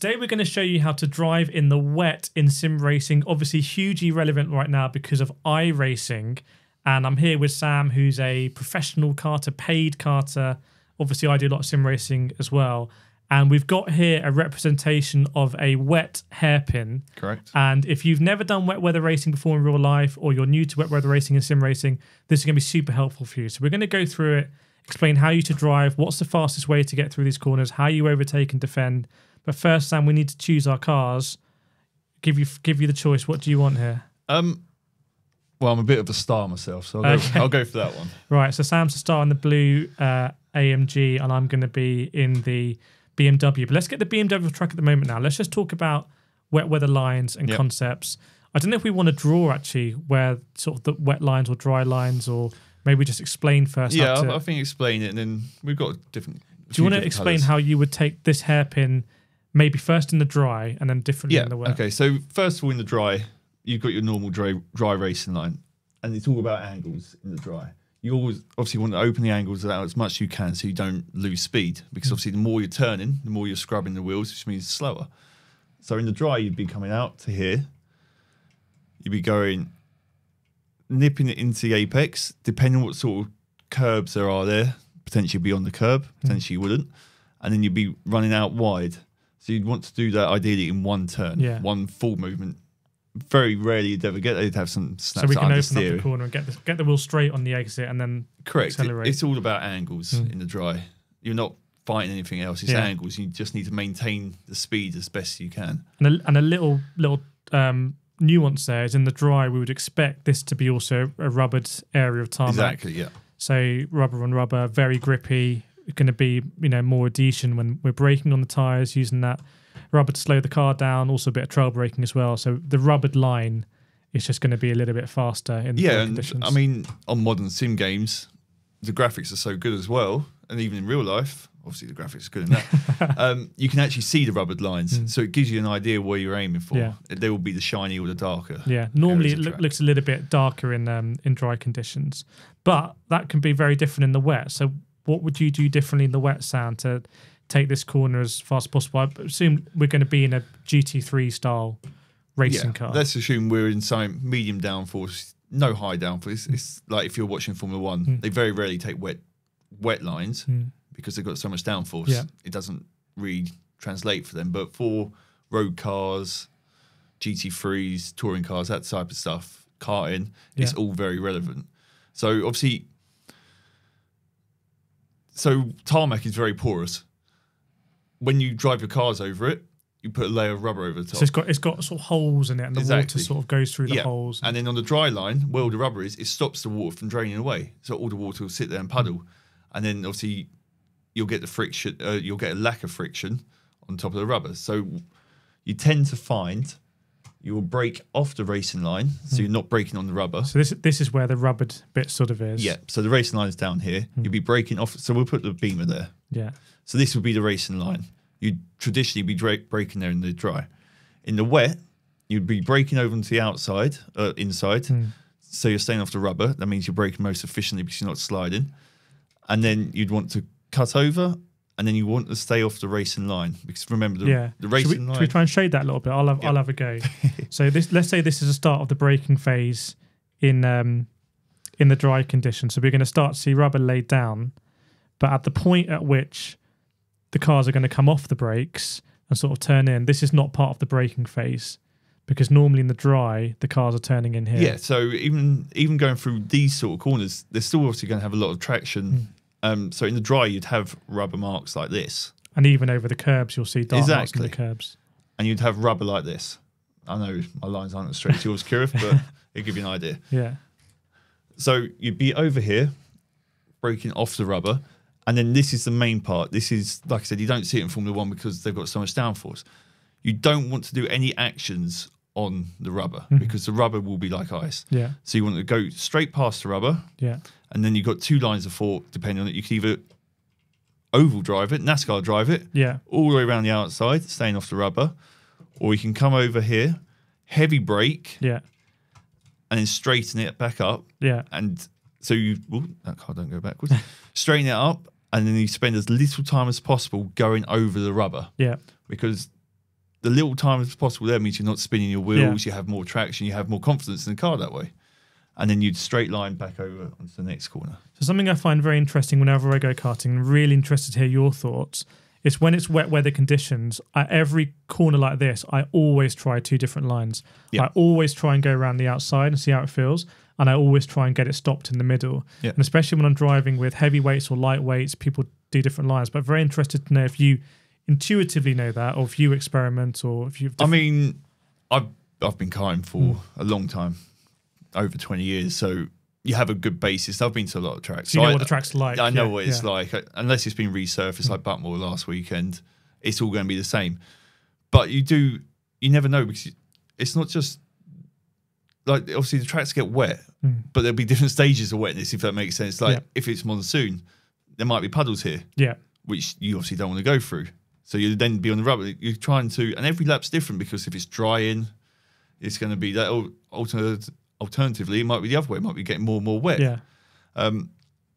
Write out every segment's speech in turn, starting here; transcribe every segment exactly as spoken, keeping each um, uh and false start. Today we're going to show you how to drive in the wet in sim racing, obviously hugely relevant right now because of iRacing. And I'm here with Sam, who's a professional karter, paid karter. Obviously I do a lot of sim racing as well. And we've got here a representation of a wet hairpin. Correct. And if you've never done wet weather racing before in real life, or you're new to wet weather racing and sim racing, this is going to be super helpful for you. So we're going to go through it, explain how you to drive, what's the fastest way to get through these corners, how you overtake and defend. But first, Sam, we need to choose our cars. Give you give you the choice. What do you want here? Um, well, I'm a bit of a star myself, so I'll, okay. go, I'll go for that one. Right, so Sam's a star in the blue uh, A M G, and I'm going to be in the B M W. But let's get the B M W track at the moment now. Let's just talk about wet weather lines and yep. concepts. I don't know if we want to draw, actually, where sort of the wet lines or dry lines, or maybe just explain first. Yeah, I, to, I think explain it, and then we've got different... Do you want to explain colours. How you would take this hairpin... Maybe first in the dry and then differently yeah, in the wet. Okay, so first of all in the dry, you've got your normal dry, dry racing line, and it's all about angles in the dry. You always obviously want to open the angles out as much as you can so you don't lose speed, because obviously the more you're turning, the more you're scrubbing the wheels, which means slower. So in the dry, you'd be coming out to here. You'd be going, nipping it into the apex, depending on what sort of curbs there are there. Potentially be on the curb, potentially you wouldn't. And then you'd be running out wide. So you'd want to do that ideally in one turn, yeah. one full movement. Very rarely you'd ever get that. You'd have some snaps. So we can open up the corner and get the, get the wheel straight on the exit and then Correct. accelerate. It, it's all about angles mm. in the dry. You're not fighting anything else. It's yeah. angles. You just need to maintain the speed as best you can. And a, and a little little um, nuance there is in the dry, we would expect this to be also a rubbered area of tarmac. Exactly, yeah. So rubber on rubber, very grippy. Going to be, you know, more adhesion when we're braking on the tires, using that rubber to slow the car down, also a bit of trail braking as well. So the rubbered line is just going to be a little bit faster in the yeah, conditions. I mean, on modern sim games, the graphics are so good as well, and even in real life, obviously the graphics are good in that. um, you can actually see the rubbered lines, mm. so it gives you an idea where you're aiming for. Yeah. They will be the shiny or the darker. Yeah, normally it lo track. looks a little bit darker in um, in dry conditions, but that can be very different in the wet. So what would you do differently in the wet, Sam, to take this corner as fast as possible? I assume we're going to be in a G T three style racing yeah, car. Let's assume we're in some medium downforce, no high downforce. It's, it's like if you're watching Formula one, mm. they very rarely take wet wet lines mm. because they've got so much downforce. Yeah. It doesn't really translate for them. But for road cars, G T threes, touring cars, that type of stuff, karting, yeah. it's all very relevant. So obviously... So tarmac is very porous. When you drive your cars over it, you put a layer of rubber over the top. So it's got, it's got sort of holes in it, and the exactly. water sort of goes through the yeah. holes. And then on the dry line, where all the rubber is, it stops the water from draining away. So all the water will sit there and puddle. And then obviously you'll get the friction, uh, you'll get a lack of friction on top of the rubber. So you tend to find you will brake off the racing line, so mm. you're not braking on the rubber. So this this is where the rubbered bit sort of is. Yeah, so the racing line is down here. Mm. You'll be braking off, so we'll put the beamer there. Yeah. So this would be the racing line. You'd traditionally be braking there in the dry. In the wet, you'd be braking over onto the outside, uh, inside, mm. so you're staying off the rubber. That means you're braking most efficiently because you're not sliding. And then you'd want to cut over, and then you want to stay off the racing line, because remember the, yeah. the racing should we, line. Should we try and shade that a little bit? I'll have, yep. I'll have a go. So this, let's say this is the start of the braking phase in um, in the dry condition. So we're going to start to see rubber laid down, but at the point at which the cars are going to come off the brakes and sort of turn in, this is not part of the braking phase, because normally in the dry, the cars are turning in here. Yeah, so even, even going through these sort of corners, they're still obviously going to have a lot of traction mm. Um, so in the dry, you'd have rubber marks like this. And even over the curbs, you'll see dark marks on the curbs. And you'd have rubber like this. I know my lines aren't as straight as yours, Kirith, but it'll give you an idea. Yeah. So you'd be over here, breaking off the rubber. And then this is the main part. This is, like I said, you don't see it in Formula One because they've got so much downforce. You don't want to do any actions on the rubber mm-hmm. because the rubber will be like ice. Yeah. So you want to go straight past the rubber. Yeah. And then you've got two lines of fork, depending on it. You could either oval drive it, NASCAR drive it, yeah, all the way around the outside, staying off the rubber, or you can come over here, heavy brake, yeah, and then straighten it back up, yeah, and so you ooh, that car don't go backwards, straighten it up, and then you spend as little time as possible going over the rubber, yeah, because the little time as possible there means you're not spinning your wheels, yeah. you have more traction, you have more confidence in the car that way. And then you'd straight line back over onto the next corner. So something I find very interesting whenever I go karting, and really interested to hear your thoughts, is when it's wet weather conditions, at every corner like this, I always try two different lines. Yeah. I always try and go around the outside and see how it feels, and I always try and get it stopped in the middle. Yeah. And especially when I'm driving with heavy weights or light weights, people do different lines. But very interested to know if you intuitively know that, or if you experiment, or if you've... I mean, I've, I've been karting for mm. a long time. Over twenty years, so you have a good basis. I've been to a lot of tracks, so you know I, what the track's like. I know yeah, what it's yeah. like, unless it's been resurfaced mm. like Buckmore last weekend. It's all going to be the same, but you do you never know, because it's not just like, obviously the tracks get wet, mm. but there'll be different stages of wetness, if that makes sense. Like yeah. if it's monsoon, there might be puddles here, yeah, which you obviously don't want to go through, so you'll then be on the rubber. You're trying to, and every lap's different, because if it's drying, it's going to be that alternative. Alternatively, it might be the other way. It might be getting more and more wet. Yeah, um,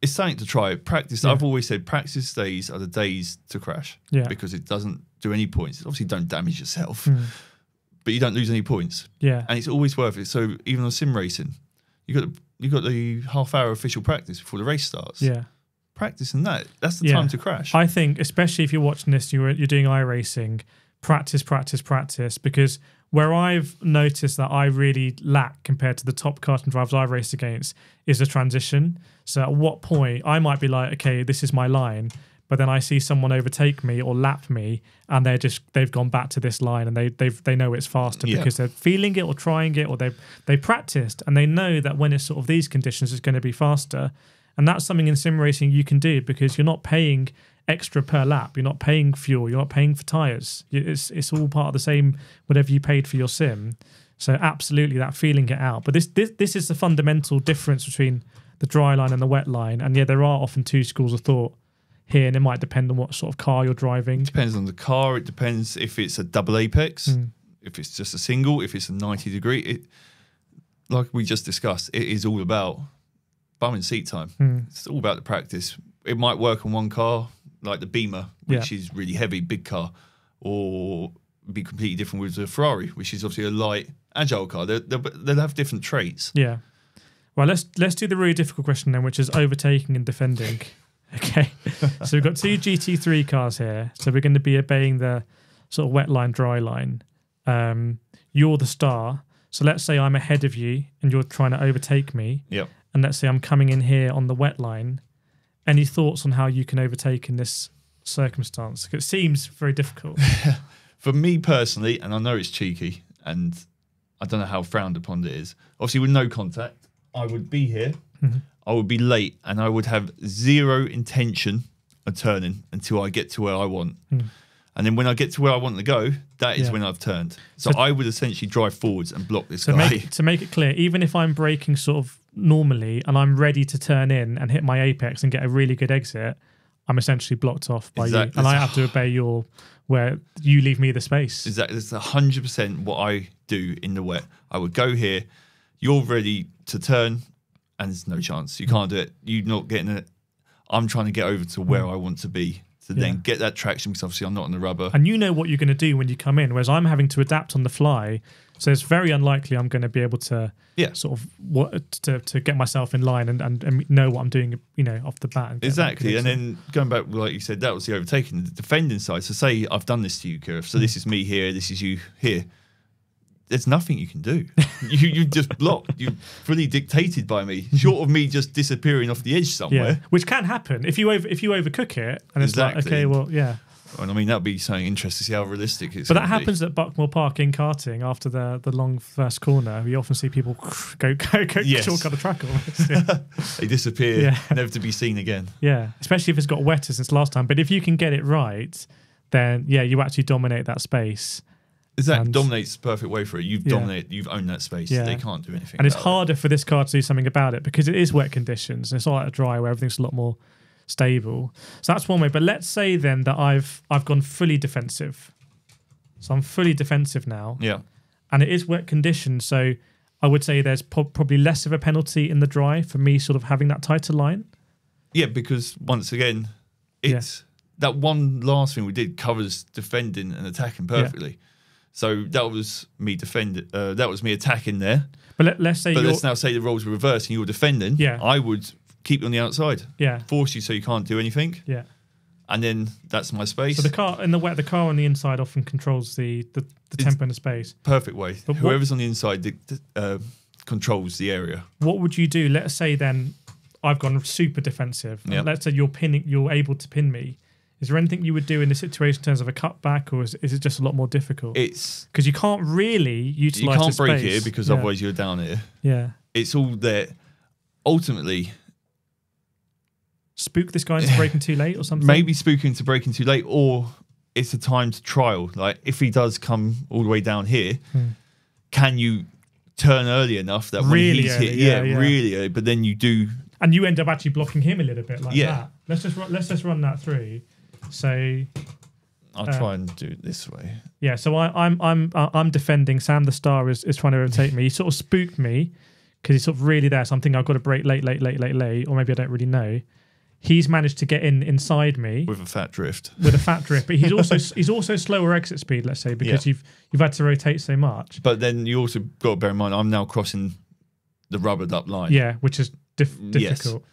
it's something to try. Practice. Yeah. I've always said practice days are the days to crash. Yeah, because it doesn't do any points. Obviously, don't damage yourself, mm. but you don't lose any points. Yeah, and it's always worth it. So even on sim racing, you got the, you got the half hour official practice before the race starts. Yeah, practicing that. That's the yeah. time to crash. I think, especially if you're watching this, you're you're doing iRacing. Practice, practice, practice, because where I've noticed that I really lack compared to the top karting drivers I've raced against is the transition. So at what point I might be like, okay, this is my line, but then I see someone overtake me or lap me, and they're just they've gone back to this line, and they they've they know it's faster yeah. because they're feeling it or trying it, or they they practiced, and they know that when it's sort of these conditions, it's going to be faster. And that's something in sim racing you can do, because you're not paying extra per lap, you're not paying fuel, you're not paying for tyres. It's it's all part of the same, whatever you paid for your sim. So absolutely, that feeling it out. But this this this is the fundamental difference between the dry line and the wet line. And yeah, there are often two schools of thought here, and it might depend on what sort of car you're driving. It depends on the car. It depends if it's a double apex, mm. if it's just a single, if it's a ninety degree. It, like we just discussed, it is all about bum and seat time. Mm. It's all about the practice. It might work on one car, like the Beamer, which yeah. is really heavy, big car, or be completely different with the Ferrari, which is obviously a light, agile car. They're, they're, they'll have different traits. Yeah. Well, let's let's do the really difficult question then, which is overtaking and defending. Okay. So we've got two G T three cars here. So we're going to be obeying the sort of wet line, dry line. Um, you're the star. So let's say I'm ahead of you and you're trying to overtake me. Yeah. And let's say I'm coming in here on the wet line. Any thoughts on how you can overtake in this circumstance? It seems very difficult. For me personally, and I know it's cheeky, and I don't know how frowned upon it is. Obviously, with no contact, I would be here, mm-hmm. I would be late, and I would have zero intention of turning until I get to where I want. Mm. And then when I get to where I want to go, that is yeah. when I've turned. So, so I would essentially drive forwards and block this to guy. Make, to make it clear, even if I'm braking sort of normally and I'm ready to turn in and hit my apex and get a really good exit, I'm essentially blocked off by exactly. you. And I have to obey your, where you leave me the space. Exactly. That's one hundred percent what I do in the wet. I would go here, you're ready to turn, and there's no chance. You can't do it. You're not getting it. I'm trying to get over to where I want to be. So yeah. then get that traction, because obviously I'm not on the rubber. And you know what you're going to do when you come in, whereas I'm having to adapt on the fly. So it's very unlikely I'm going to be able to yeah. sort of what, to, to get myself in line and, and, and know what I'm doing, you know, off the bat. And exactly. And then going back, like you said, that was the overtaking, the defending side. So say I've done this to you, Kirif. So mm. this is me here, this is you here. There's nothing you can do. you you just blocked. You're fully dictated by me. Short of me just disappearing off the edge somewhere, yeah. which can happen if you over, if you overcook it. And it's exactly. like, okay, well, yeah. And I mean, that'd be something interesting to see how realistic it's. But that happens be. at Buckmore Park in karting after the the long first corner. We often see people go go go yes. shortcut the track almost. Yeah. They disappear, yeah. never to be seen again. Yeah, especially if it's got wetter since last time. But if you can get it right, then yeah, you actually dominate that space. Exactly, dominates the perfect way for it. You've yeah. dominated, you've owned that space. Yeah. They can't do anything. And it's harder it. for this car to do something about it, because it is wet conditions, and it's not like a dry where everything's a lot more stable. So that's one way. But let's say then that I've I've gone fully defensive. So I'm fully defensive now. Yeah. And it is wet conditions, so I would say there's po probably less of a penalty in the dry for me sort of having that tighter line. Yeah, because once again, it's yeah. that one last thing we did covers defending and attacking perfectly. Yeah. So that was me defend. Uh, that was me attacking there. But let, let's say. But let's now say the roles were reversed and you're defending. Yeah. I would keep you on the outside. Yeah. Force you so you can't do anything. Yeah. And then that's my space. So the car in the wet, the car on the inside often controls the the, the tempo and the space. Perfect way. But whoever's what, on the inside the, the, uh, controls the area. What would you do? Let's say then I've gone super defensive. Yep. Let's say you're pinning. You're able to pin me. Is there anything you would do in this situation in terms of a cutback, or is, is it just a lot more difficult? It's because you can't really utilize. You can't break here because yeah. otherwise you're down here. Yeah, it's all that. Ultimately, spook this guy into breaking too late or something. Maybe spook him into breaking too late, or it's a timed trial. Like if he does come all the way down here, hmm. can you turn early enough that really when he's early, hit, yeah, yeah, yeah, really early, but then you do, and you end up actually blocking him a little bit like yeah. that. Let's just let's just run that through. So, I'll uh, try and do it this way. Yeah. So I, I'm I'm I'm defending. Sam the Star is is trying to overtake me. He sort of spooked me because he's sort of really there. So I'm thinking I've got to brake late, late, late, late, late, or maybe I don't really know. He's managed to get in inside me with a fat drift. With a fat drift, but he's also he's also slower exit speed. Let's say because yeah. you've you've had to rotate so much. But then you also got to bear in mind I'm now crossing the rubbered up line. Yeah, which is diff difficult. Yes.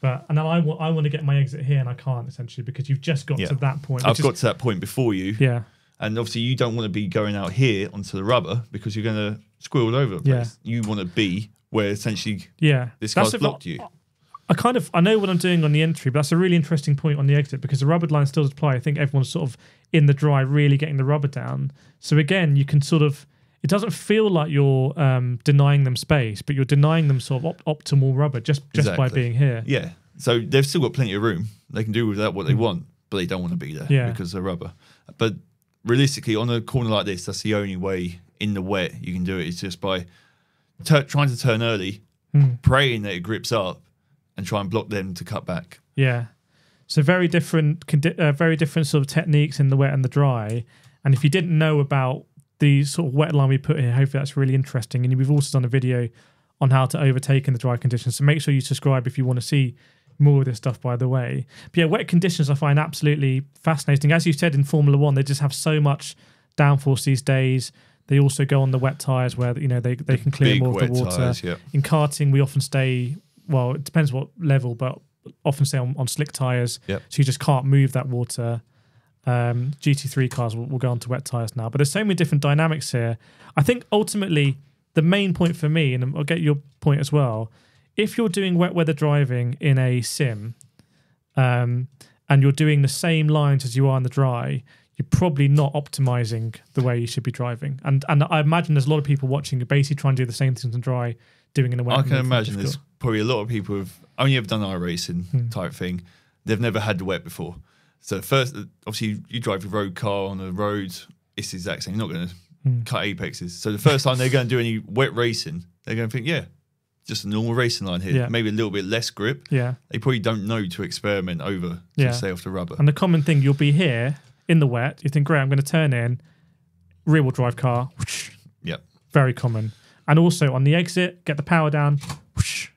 But and now I, I want to get my exit here and I can't essentially because you've just got yeah. to that point. I've is, got to that point before you. Yeah. And obviously you don't want to be going out here onto the rubber because you're going to squirrel over the place. Yeah. You want to be where essentially yeah. this that's car's blocked I, you. I kind of, I know what I'm doing on the entry, but that's a really interesting point on the exit because the rubbered line still does apply. I think everyone's sort of in the dry really getting the rubber down. So again, you can sort of, it doesn't feel like you're um, denying them space, but you're denying them sort of op optimal rubber just, just exactly. by being here. Yeah. So they've still got plenty of room. They can do with that what they want, but they don't want to be there yeah. because they're rubber. But realistically, on a corner like this, that's the only way in the wet you can do it is just by trying to turn early, mm. praying that it grips up, and try and block them to cut back. Yeah. So very different, uh, very different sort of techniques in the wet and the dry. And if you didn't know about the sort of wet line we put here, hopefully that's really interesting. And we've also done a video on how to overtake in the dry conditions. So make sure you subscribe if you want to see more of this stuff, by the way. But yeah, wet conditions I find absolutely fascinating. As you said, in Formula One, they just have so much downforce these days. They also go on the wet tyres where, you know, they, they can clear more of the water. Tires, yeah. In karting, we often stay, well, it depends what level, but often stay on, on slick tyres. Yep. So you just can't move that water. Um, G T three cars will, will go onto wet tyres now, but there's so many different dynamics here. I think ultimately the main point for me, and I'll get your point as well, if you're doing wet weather driving in a sim um, and you're doing the same lines as you are in the dry, you're probably not optimising the way you should be driving. And and I imagine there's a lot of people watching who basically try and do the same things in dry, doing in a wet. I can imagine there's probably a lot of people who've only ever done iRacing hmm. type thing. They've never had the wet before. So first, obviously, you drive your road car on the road. It's the exact same. You're not going to mm. cut apexes. So the first time they're going to do any wet racing, they're going to think, yeah, just a normal racing line here. Yeah. Maybe a little bit less grip. Yeah. They probably don't know to experiment over to yeah. stay off the rubber. And the common thing, you'll be here in the wet. You think, great, I'm going to turn in. Rear-wheel drive car. Whoosh. Yep. Very common. And also on the exit, get the power down. Whoosh.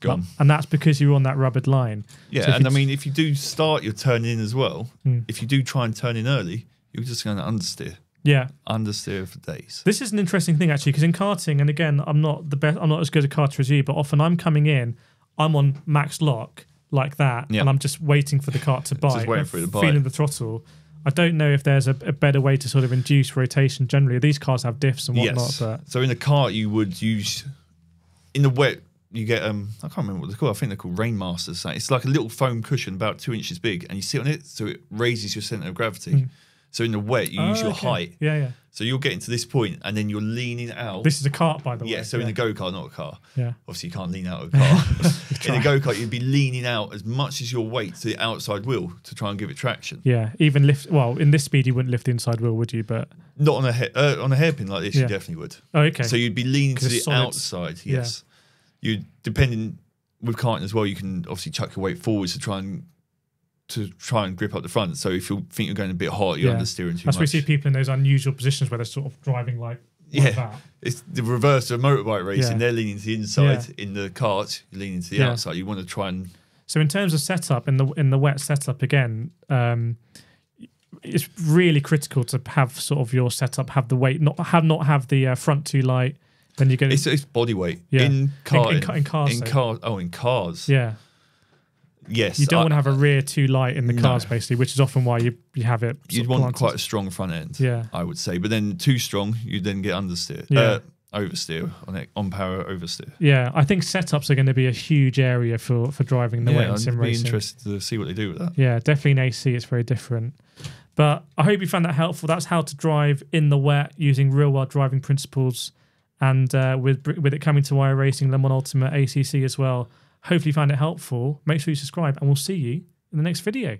Gone. And that's because you're on that rubbered line. Yeah, so and I mean, if you do start your turn in as well, mm. if you do try and turn in early, you're just going to understeer. Yeah, understeer for days. This is an interesting thing actually, because in karting, and again, I'm not the best, I'm not as good a karter as you, but often I'm coming in, I'm on max lock like that, yep. and I'm just waiting for the cart to bite, just waiting for it to bite, feeling the throttle. I don't know if there's a, a better way to sort of induce rotation. Generally, these cars have diffs and whatnot. Yes. But so in the cart, you would use in the wet. You get, um, I can't remember what they're called. I think they're called Rainmasters. It's like a little foam cushion about two inches big, and you sit on it, so it raises your centre of gravity. Mm. So in the wet, you oh, use your okay. height. Yeah, yeah. So you're getting to this point, and then you're leaning out. This is a cart, by the way. Yeah, so yeah. in a go-kart, not a car. Yeah. Obviously, you can't lean out of a car. In a go-kart, you'd be leaning out as much as your weight to the outside wheel to try and give it traction. Yeah, even lift, well, in this speed, you wouldn't lift the inside wheel, would you? But not on a, ha uh, on a hairpin like this, yeah. you definitely would. Oh, okay. So you'd be leaning to the solid. outside, yes. Yeah. You, depending with karting as well, you can obviously chuck your weight forwards to try and to try and grip up the front. So if you think you're going a bit hard, you're yeah. understeering too much. That's where we see people in those unusual positions where they're sort of driving like, like yeah, that. It's the reverse of motorbike racing. Yeah. They're leaning to the inside yeah. in the cart, you're leaning to the yeah. outside. You want to try and. So in terms of setup in the in the wet setup again, um, it's really critical to have sort of your setup have the weight, not have not have the uh, front too light. Then you get it's, it's body weight yeah. in car in, in, in cars in car, oh in cars yeah yes you don't I, want to have a rear too light in the cars no. basically, which is often why you you have it. You'd want planted. Quite a strong front end, yeah, I would say, but then too strong you then get understeer. Yeah. Uh, oversteer on it, on power oversteer. Yeah, I think setups are going to be a huge area for for driving the yeah, way in sim racing. I'd be interested to see what they do with that. Yeah, definitely in A C it's very different. But I hope you found that helpful. That's how to drive in the wet using real world driving principles, and uh, with with it coming to iRacing, Le Mans Ultimate, A C C as well. Hopefully you found it helpful. Make sure you subscribe, and we'll see you in the next video.